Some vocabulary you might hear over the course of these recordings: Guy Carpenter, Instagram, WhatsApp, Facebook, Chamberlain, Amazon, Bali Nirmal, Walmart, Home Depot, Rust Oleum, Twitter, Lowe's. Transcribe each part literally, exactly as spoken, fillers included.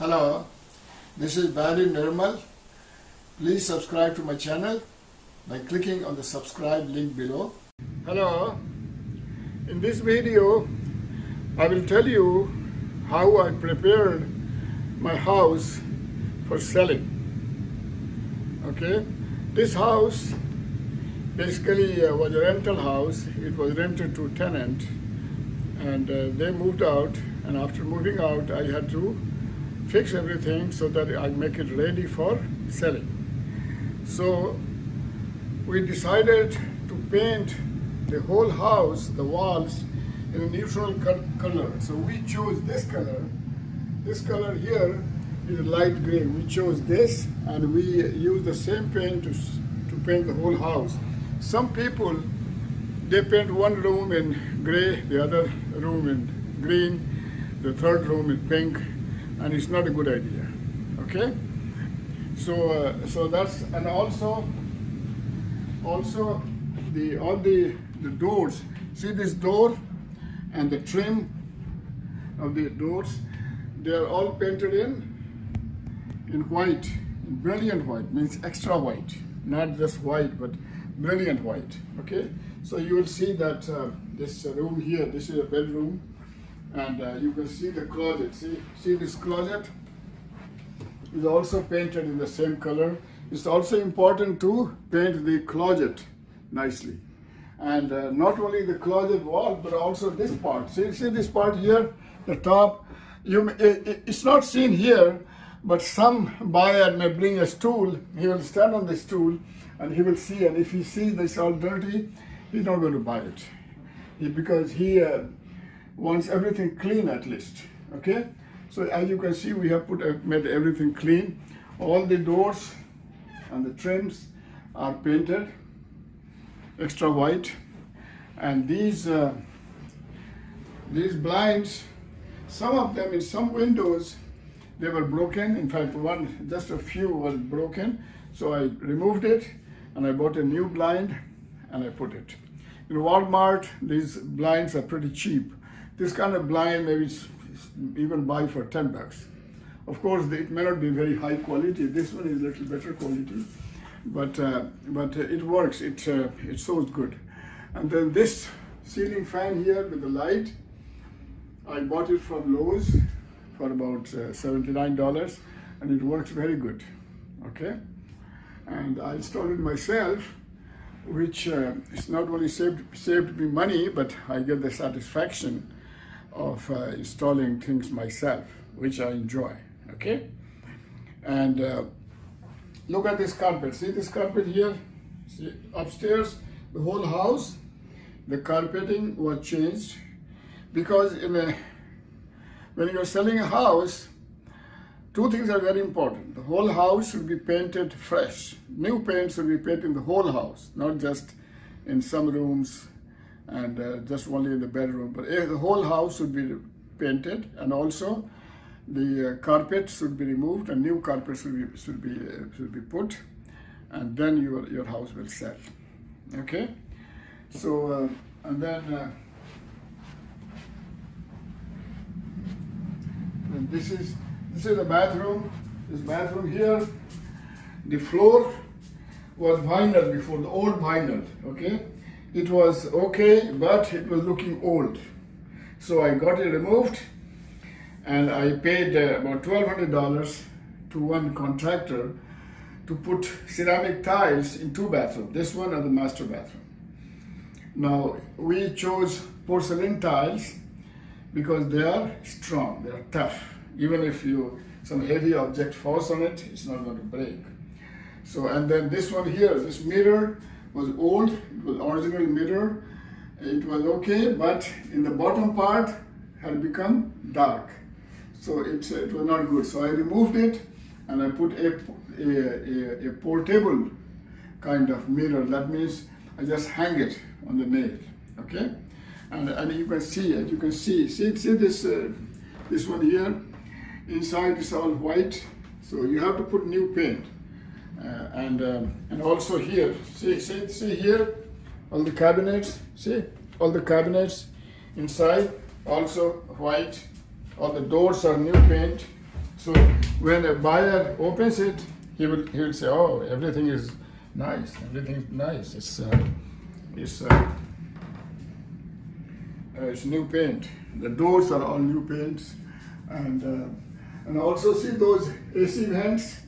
Hello, this is Bali Nirmal. Please subscribe to my channel by clicking on the subscribe link below. Hello, in this video I will tell you how I prepared my house for selling. Okay, this house basically uh, was a rental house. It was rented to tenant and uh, they moved out, and after moving out I had to fix everything so that I make it ready for selling. So we decided to paint the whole house, the walls, in a neutral color. So we chose this color. This color here is light gray. We chose this and we use the same paint to, to paint the whole house. Some people, they paint one room in gray, the other room in green, the third room in pink, and it's not a good idea, okay? So uh, so that's, and also, also the, all the, the doors, see this door and the trim of the doors, they are all painted in, in white, in brilliant white, means extra white, not just white, but brilliant white, okay? So you will see that uh, this room here, this is a bedroom, and uh, you can see the closet. See, see this closet is also painted in the same color. It's also important to paint the closet nicely, and uh, not only the closet wall but also this part. See, see this part here, the top. You, it, it's not seen here, but some buyer may bring a stool. He will stand on the stool and he will see. And if he sees this all dirty, he's not going to buy it, he, because he. Uh, wants everything clean at least, okay? So as you can see, we have put uh, made everything clean. All the doors and the trims are painted extra white, and these uh, these blinds, some of them in some windows, they were broken. In fact, one, just a few was broken, so I removed it and I bought a new blind and I put it. In Walmart, these blinds are pretty cheap. This kind of blind, maybe even buy for ten bucks. Of course, it may not be very high quality. This one is a little better quality, but uh, but it works. It uh, it shows good. And then this ceiling fan here with the light, I bought it from Lowe's for about uh, seventy-nine dollars, and it works very good. Okay, and I installed it myself, which uh, it's not only saved saved me money, but I get the satisfaction of uh, installing things myself, which I enjoy, okay? And uh, look at this carpet. See this carpet here? See, upstairs, the whole house, the carpeting was changed, because in a, when you're selling a house, two things are very important. The whole house should be painted fresh. New paint should be painting the whole house, not just in some rooms, and uh, just only in the bedroom, but uh, the whole house should be painted, and also the uh, carpet should be removed and new carpet should be should be uh, should be put, and then your your house will sell. Okay, so uh, and then uh, and this is this is the bathroom. This bathroom here, the floor was vinyl before, the old vinyl. Okay. It was okay, but it was looking old. So I got it removed, and I paid uh, about twelve hundred dollars to one contractor to put ceramic tiles in two bathrooms, this one and the master bathroom. Now, we chose porcelain tiles because they are strong, they are tough. Even if you some heavy object falls on it, it's not going to break. So, and then this one here, this mirror, was old. It was original mirror. It was okay, but in the bottom part had become dark, so it's, it was not good. So I removed it and I put a, a, a, a portable kind of mirror. That means I just hang it on the nail, okay? And, and you can see it. You can see see see this uh, this one here. Inside is all white, so you have to put new paint. Uh, and um, and also here, see see see here, all the cabinets, see all the cabinets inside also white. All the doors are new paint, So when a buyer opens it, he will he will say, oh, everything is nice, everything's nice. It's uh, it's uh, uh, it's new paint. The doors are all new paints, and uh, and also see those A C vents.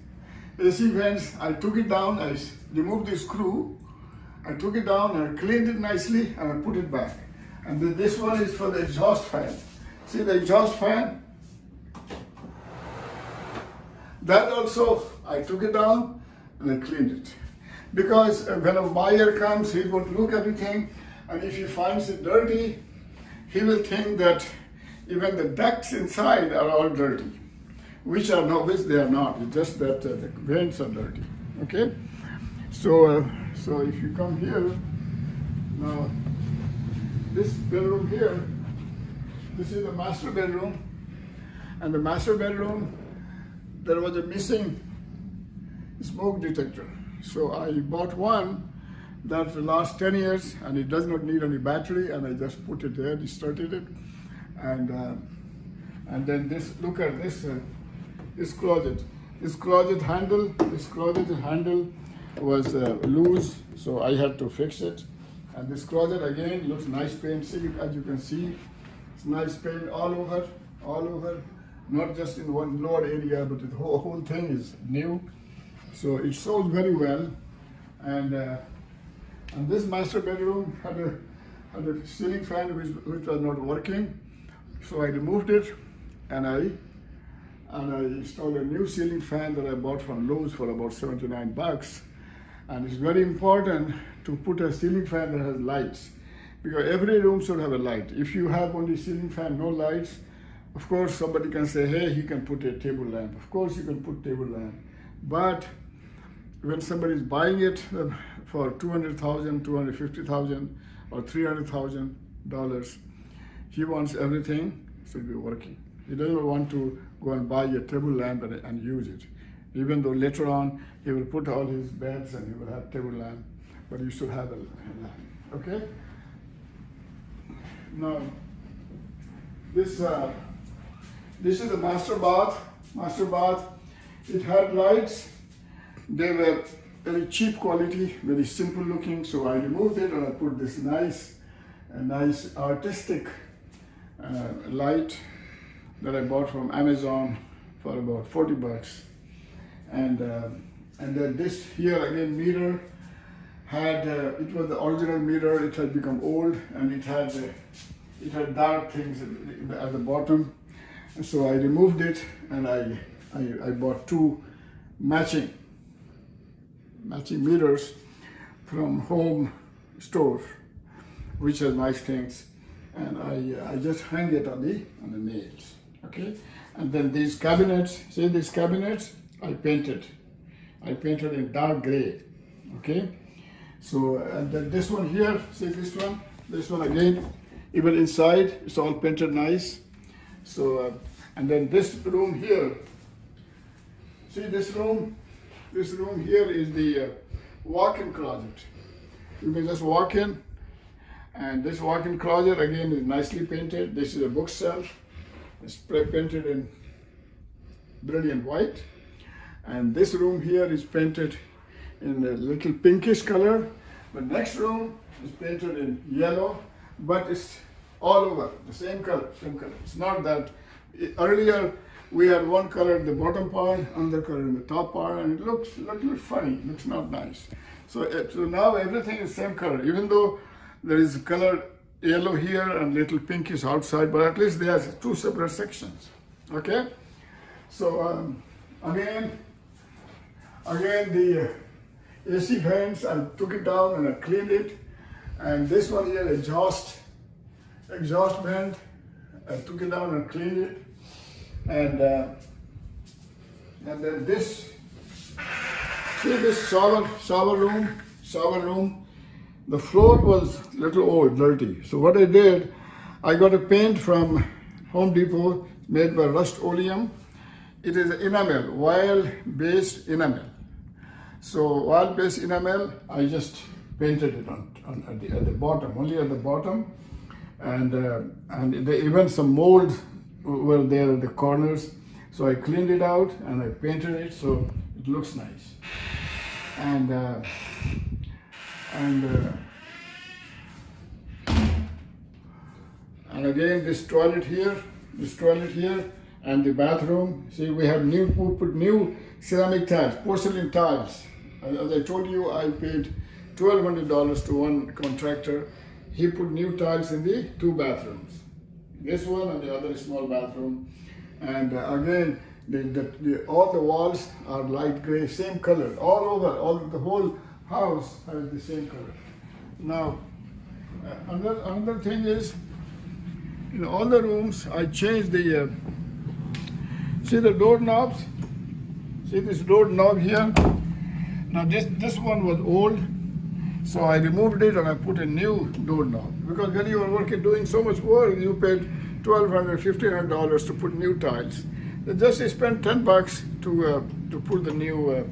A C vents. I took it down. I removed the screw. I took it down and I cleaned it nicely and I put it back. And then this one is for the exhaust fan. See the exhaust fan? That also, I took it down and I cleaned it. Because when a buyer comes, he won't look at anything, and if he finds it dirty, he will think that even the ducts inside are all dirty, which are not, which they are not. It's just that uh, the vents are dirty, okay? So, uh, so if you come here, now this bedroom here, this is the master bedroom, and the master bedroom, there was a missing smoke detector. So I bought one that lasts ten years and it does not need any battery, and I just put it there, started it, and uh, and then this, look at this, uh, this closet, this closet handle, this closet handle was uh, loose, so I had to fix it. And this closet again looks nice paint. See, as you can see, it's nice paint all over, all over, not just in one lower area, but the whole, whole thing is new. So it sold very well. And uh, and this master bedroom had a had a ceiling fan which which was not working, so I removed it, and I and I installed a new ceiling fan that I bought from Lowe's for about seventy-nine bucks. And it's very important to put a ceiling fan that has lights, because every room should have a light. If you have only ceiling fan, no lights, of course somebody can say, hey, you can put a table lamp. Of course you can put table lamp. But when somebody is buying it for two hundred thousand dollars, two hundred fifty thousand dollars or three hundred thousand dollars, he wants everything should be working. He doesn't want to go and buy a table lamp and, and use it. Even though later on he will put all his beds and he will have table lamp, but you should have a lamp, okay? Now, this uh, this is the master bath. Master bath. It had lights. They were very cheap quality, very simple looking. So I removed it and I put this nice, uh, nice artistic uh, light that I bought from Amazon for about forty bucks. And uh, and then this here again mirror had uh, it was the original mirror. It had become old and it had uh, it had dark things at the bottom. And so I removed it and I, I I bought two matching matching mirrors from Home Store, which has nice things. And I I just hang it on the on the nails. Okay. And then these cabinets. See these cabinets. I painted, I painted in dark gray, okay? So, and then this one here, see this one, this one again, even inside, it's all painted nice. So, uh, and then this room here, see this room, this room here is the uh, walk-in closet. You can just walk in, and this walk-in closet again is nicely painted. This is a bookshelf, it's painted in brilliant white. And this room here is painted in a little pinkish color. The next room is painted in yellow, but it's all over the same color, same color. It's not that earlier we had one color in the bottom part, another color in the top part, and it looks a little funny, it looks not nice. So, it, so now everything is same color, even though there is color yellow here and little pinkish outside, but at least there are two separate sections, okay? So um, again, Again, the A C vents, I took it down and I cleaned it. And this one here, exhaust, exhaust vent, I took it down and cleaned it. And uh, and then this, see this shower, shower room, shower room. The floor was a little old, dirty. So what I did, I got a paint from Home Depot made by Rust Oleum. It is enamel, oil-based enamel. So oil-based enamel, I just painted it on, on at, the, at the bottom, only at the bottom, and uh, and they, even some molds were there at the corners. So I cleaned it out and I painted it so it looks nice. And uh, and uh, and again this toilet here, this toilet here, and the bathroom. See, we have new we put new ceramic tiles, porcelain tiles. As I told you, I paid twelve hundred dollars to one contractor. He put new tiles in the two bathrooms, this one and the other small bathroom. And uh, again, the, the, the, all the walls are light gray, same color, all over, all the whole house has the same color. Now, uh, another, another thing is, in all the rooms, I changed the, uh, see the door knobs? See this door knob here? Now this, this one was old, so I removed it and I put a new door knob. Because when you are working, doing so much work, you paid twelve hundred, fifteen hundred dollars to put new tiles. They just spent ten bucks to uh, to put the new uh,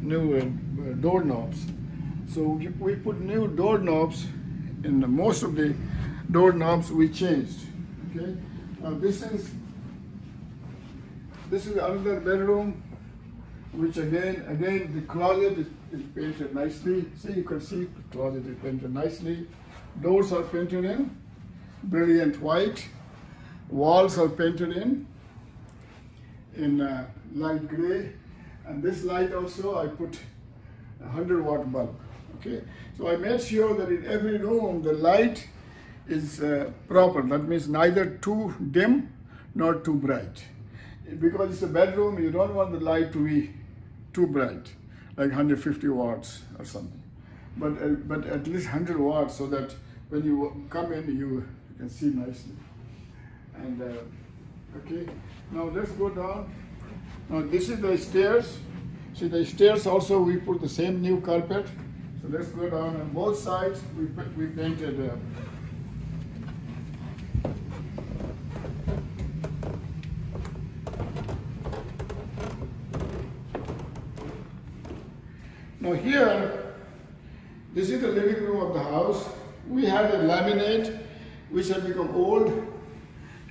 new uh, door knobs. So we put new door knobs. In the, most of the door knobs we changed. Okay. Now this is this is another bedroom, which again again the closet is, is painted nicely. See, you can see the closet is painted nicely. Doors are painted in brilliant white. Walls are painted in in uh, light gray, and this light also I put a one hundred watt bulb. Okay, so I made sure that in every room the light is uh, proper. That means neither too dim nor too bright, because it's a bedroom. You don't want the light to be too bright, like one hundred fifty watts or something, but uh, but at least one hundred watts, so that when you come in you can see nicely. And uh, okay, now let's go down. Now this is the stairs. See, the stairs also we put the same new carpet. So let's go down. On both sides we we painted. Uh, now here, this is the living room of the house. We had a laminate which had become old.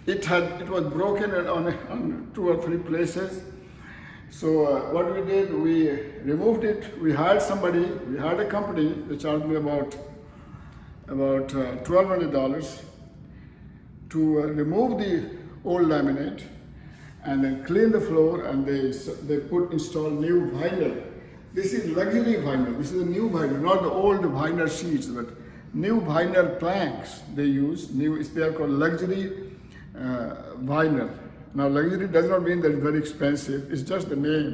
It had, it was broken on, on two or three places. So uh, what we did, we removed it. We hired somebody, we hired a company. They charged me about, about uh, twelve hundred dollars to uh, remove the old laminate and then clean the floor, and they, they put, install new vinyl. This is luxury vinyl. This is a new vinyl, not the old vinyl sheets, but new vinyl planks they use. New, they are called luxury Uh, vinyl. Now luxury does not mean that it's very expensive, it's just the name,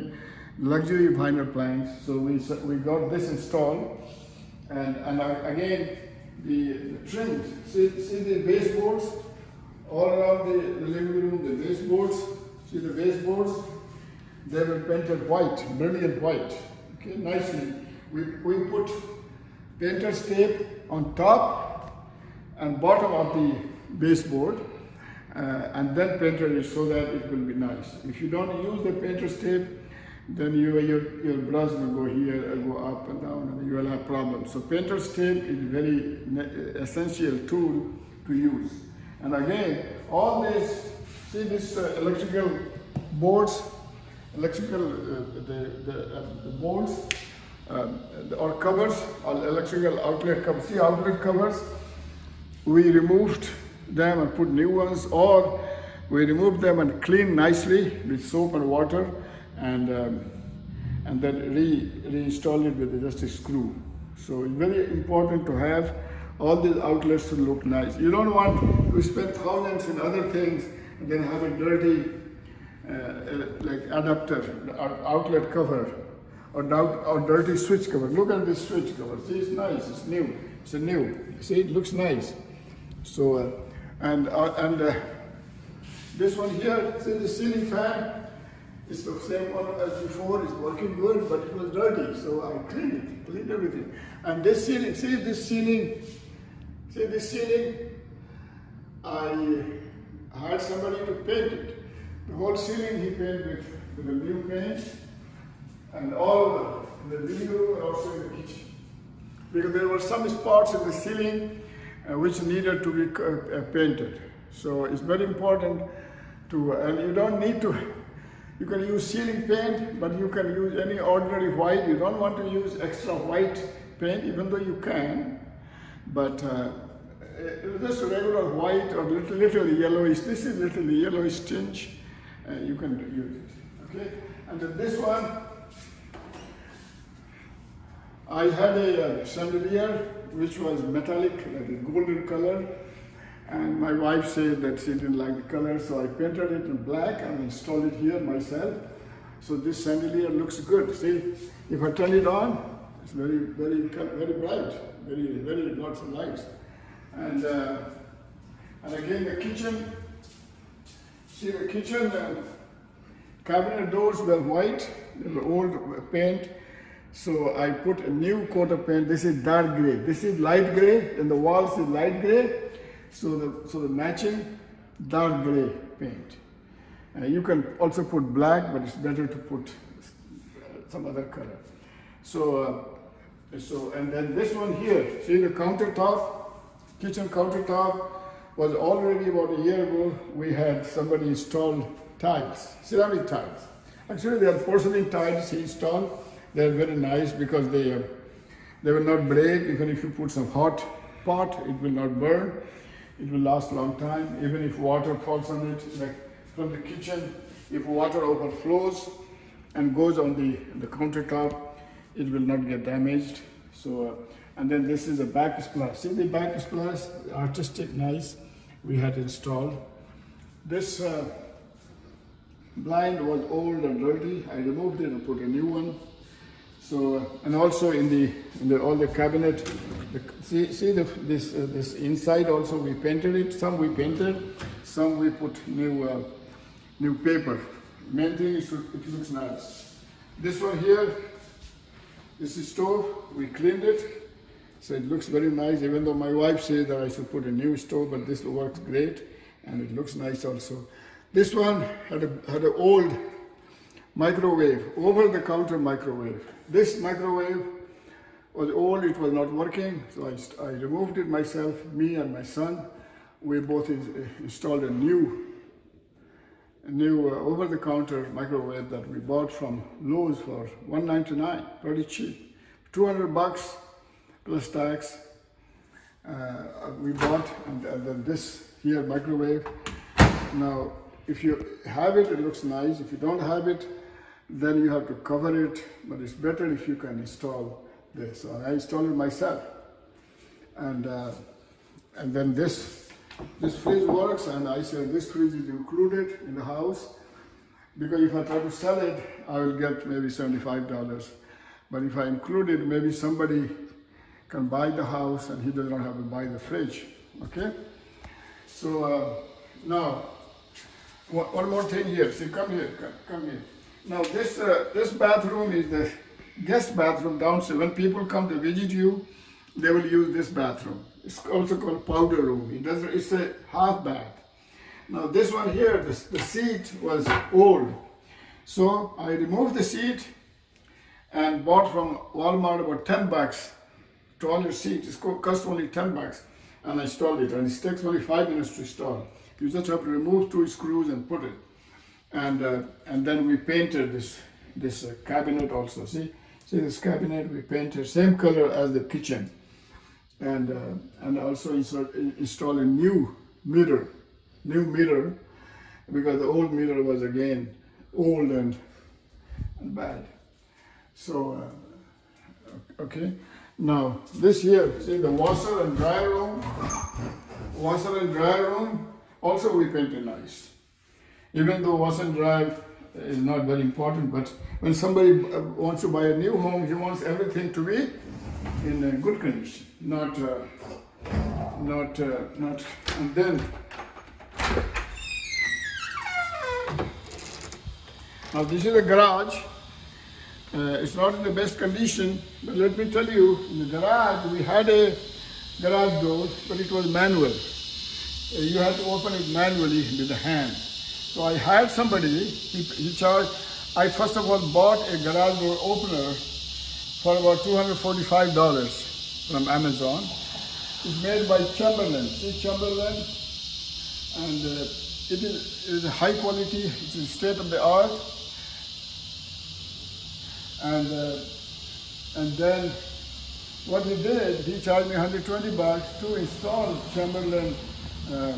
luxury vinyl planks. So we, we got this installed, and, and again the, the trims, see, see the baseboards all around the, the living room, the baseboards, see the baseboards, they were painted white, brilliant white, okay, nicely. We, we put painter's tape on top and bottom of the baseboard. Uh, and then painted it so that it will be nice. If you don't use the painter's tape, then you, your, your brush will go here and go up and down, and you will have problems. So painter's tape is a very essential tool to use. And again, all this, see this uh, electrical boards, electrical uh, the, the, uh, the boards uh, or covers, or electrical outlet covers, see outlet covers, we removed them and put new ones, or we remove them and clean nicely with soap and water, and um, and then re reinstall it with just a screw. So it's very important to have all these outlets to look nice. You don't want to spend thousands in other things and then have a dirty uh, like adapter or outlet cover or or dirty switch cover. Look at this switch cover. See, it's nice. It's new. It's a new. See, it looks nice. So. Uh, And, uh, and uh, this one here, see the ceiling fan, it's the same one as before, it's working good, but it was dirty, so I cleaned it, cleaned everything. And this ceiling, see this ceiling, see this ceiling, I hired somebody to paint it. The whole ceiling he painted with, with a new paint, and all the living room and also in the kitchen. Because there were some spots in the ceiling Uh, which needed to be uh, painted. So it's very important to, uh, and you don't need to You can use ceiling paint, but you can use any ordinary white. You don't want to use extra white paint, even though you can, but uh, just regular white or little, little yellowish. This is little yellowish tinge. Uh, you can use it, okay? And then this one, I had a uh, chandelier which was metallic, like a golden color, and my wife said that she didn't like the color, so I painted it in black and installed it here myself. So this chandelier looks good. See, if I turn it on, it's very, very, very bright, very, very lots of lights. And uh, and again the kitchen. See, the kitchen uh, cabinet doors were white, they were old paint. So I put a new coat of paint. This is dark gray. This is light gray, and the walls is light gray. So the, so the matching dark gray paint. Uh, you can also put black, but it's better to put some other color. So, uh, so and then this one here, see the countertop, kitchen countertop was already about a year ago, we had somebody installed tiles, ceramic tiles. Actually they are porcelain tiles he installed. They are very nice because they, uh, they will not break, even if you put some hot pot, it will not burn. It will last a long time, even if water falls on it, like from the kitchen, if water overflows and goes on the, the countertop, it will not get damaged. So, uh, and then this is a backsplash. See the backsplash, artistic, nice, we had installed. This uh, blind was old and dirty. I removed it and put a new one. So, uh, and also in the, in the, all the cabinet, the, see, see the, this, uh, this inside also we painted it, some we painted, some we put new, uh, new paper. Main thing is it looks nice. This one here, this is stove, we cleaned it, so it looks very nice, even though my wife says that I should put a new stove, but this works great, and it looks nice also. This one had a, had an old microwave, over-the-counter microwave. This microwave was old, it was not working, so I, I removed it myself, me and my son. We both in, installed a new, a new uh, over-the-counter microwave that we bought from Lowe's for one ninety-nine, pretty cheap. two hundred bucks plus tax uh, we bought, and, and then this here microwave. Now, if you have it, it looks nice. If you don't have it, then you have to cover it, but it's better if you can install this. So I installed it myself, and uh, and then this this fridge works. And I said this fridge is included in the house because if I try to sell it, I will get maybe seventy-five dollars. But if I include it, maybe somebody can buy the house and he does not have to buy the fridge. Okay. So uh, now one more thing here. See, come here, come, come here. Now this, uh, this bathroom is the guest bathroom downstairs. When people come to visit you, they will use this bathroom. It's also called powder room. It doesn't, it's a half bath. Now this one here, this, the seat was old. So I removed the seat and bought from Walmart about ten bucks. Taller seat, it's cost only ten bucks. And I installed it, and it takes only five minutes to install. You just have to remove two screws and put it. And, uh, and then we painted this, this uh, cabinet also, see? See this cabinet we painted, same color as the kitchen. And, uh, and also install, install a new mirror, new mirror, because the old mirror was again old and, and bad. So, uh, okay. Now, this here, see the washer and dryer room, washer and dryer room, also we painted nice. Even though wash and dry is not very important, but when somebody wants to buy a new home, he wants everything to be in a good condition, not, uh, not, uh, not, and then, now this is a garage, uh, it's not in the best condition, but let me tell you, in the garage, we had a garage door, but it was manual. You had to open it manually with the hand. So I hired somebody, he, he charged, I first of all bought a garage door opener for about two hundred forty-five dollars from Amazon. It's made by Chamberlain, see Chamberlain, and uh, it, is, it is high quality, it is state of the art. And uh, and then what he did, he charged me one hundred twenty bucks to install Chamberlain uh,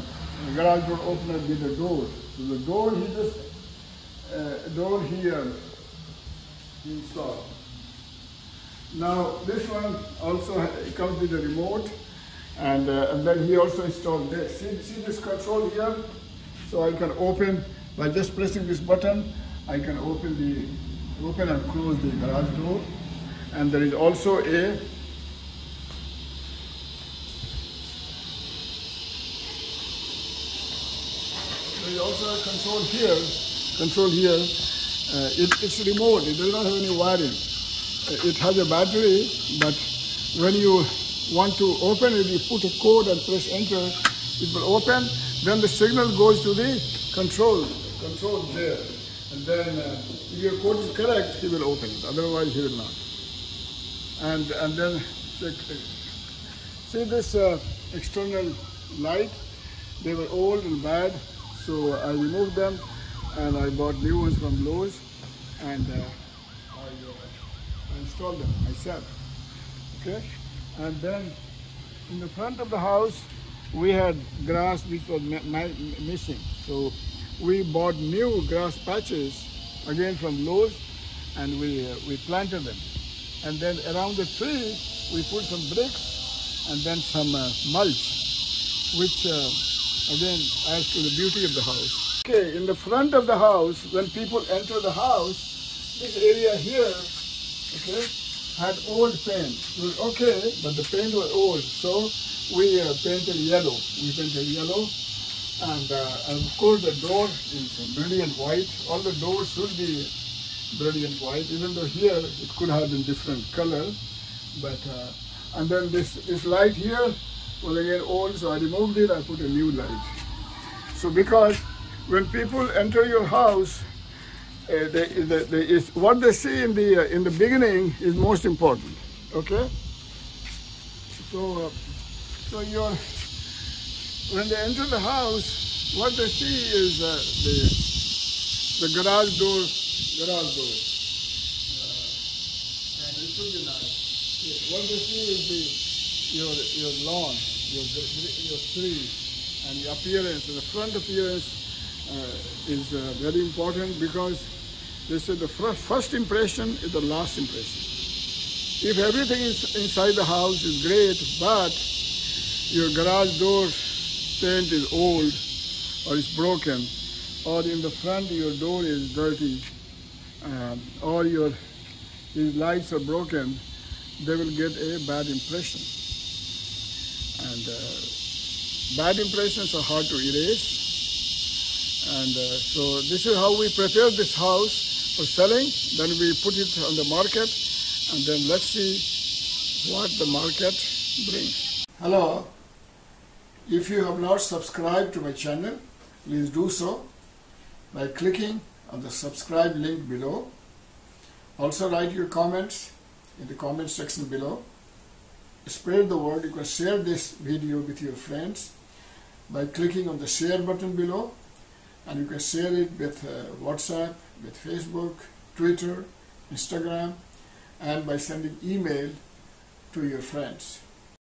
garage door opener with a door. So the door he just uh, door here he installed. Now this one also it comes with a remote, and uh, and then he also installed this. See, see this control here, so I can open by just pressing this button. I can open the open and close the garage door, and there is also a there is also a control here, control here. Uh, it, it's remote. It does not have any wiring. It has a battery, but when you want to open it, you put a code and press enter. It will open. Then the signal goes to the control, control there. And then uh, if your code is correct, he will open it. Otherwise, he will not. And and then see this uh, external light. They were old and bad, so I removed them, and I bought new ones from Lowe's, and uh, I, uh, I installed them myself. Okay. And then in the front of the house, we had grass which was missing, so we bought new grass patches again from Lowe's, and we uh, we planted them. And then around the tree we put some bricks and then some uh, mulch, which uh, again adds to the beauty of the house. Okay, in the front of the house, when people enter the house, this area here, okay, had old paint. It was okay, but the paint was old, so we uh, painted yellow. We painted yellow. And, uh, and of course the door is brilliant white. All the doors should be brilliant white, even though here it could have been different color. But uh, and then this, this light here was again old, so I removed it, I put a new light. So because when people enter your house, uh, they, they, they, is, what they see in the, uh, in the beginning is most important, okay? So, uh, so your when they enter the house, what they see is uh, the, the garage door, garage door. Uh, and it should be nice. Yeah. What they see is the, your, your lawn, your, your tree, and the appearance. The front appearance uh, is uh, very important, because they say the first, first impression is the last impression. If everything is inside the house is great, but your garage door paint is old, or it's broken, or in the front your door is dirty, um, or your these lights are broken, they will get a bad impression. And uh, bad impressions are hard to erase. And uh, so this is how we prepare this house for selling. Then we put it on the market, and then let's see what the market brings. Hello. If you have not subscribed to my channel, please do so by clicking on the subscribe link below. Also write your comments in the comment section below. Spread the word. You can share this video with your friends by clicking on the share button below, and you can share it with uh, WhatsApp, with Facebook, Twitter, Instagram, and by sending email to your friends.